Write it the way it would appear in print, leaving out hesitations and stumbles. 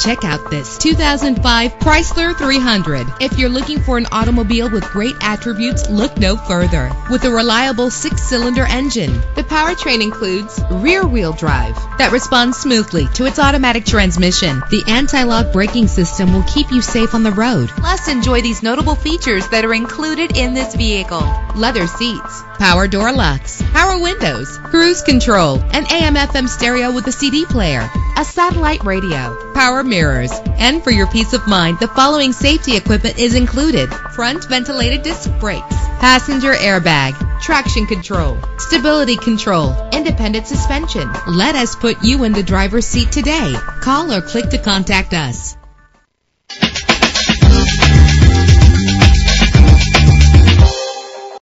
Check out this 2005 Chrysler 300. If you're looking for an automobile with great attributes, look no further. With a reliable 6-cylinder engine, the powertrain includes rear-wheel drive that responds smoothly to its automatic transmission. The anti-lock braking system will keep you safe on the road. Plus, enjoy these notable features that are included in this vehicle: leather seats, power door locks, power windows, cruise control, an AM/FM stereo with a CD player, a satellite radio, power mirrors, and for your peace of mind, the following safety equipment is included: front ventilated disc brakes, passenger airbag, traction control, stability control, independent suspension. Let us put you in the driver's seat today. Call or click to contact us.